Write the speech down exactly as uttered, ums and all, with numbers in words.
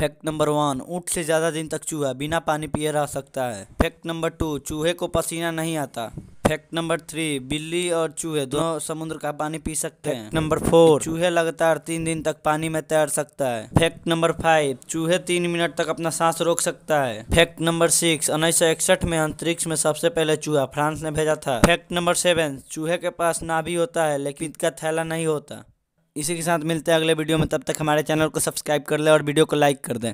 Fact number one, ऊँट से ज़्यादा दिन तक चूहा बिना पानी पिए रह सकता है। फैक्ट नंबर टू, चूहे को पसीना नहीं आता। फैक्ट नंबर थ्री, बिल्ली और चूहे दोनों समुद्र का पानी पी सकते हैं। नंबर फोर, चूहे लगातार तीन दिन तक पानी में तैर सकता है। फैक्ट नंबर फाइव, चूहे तीन मिनट तक अपना सांस रोक सकता है। फैक्ट नंबर सिक्स, उन्नीस सौ इकसठ में अंतरिक्ष में सबसे पहले चूहा फ्रांस ने भेजा था। फैक्ट नंबर सेवन, चूहे के पास नाभि होता है लेकिन इसका थैला नहीं होता। इसी के साथ मिलते हैं अगले वीडियो में, तब तक हमारे चैनल को सब्सक्राइब कर लें और वीडियो को लाइक कर दें।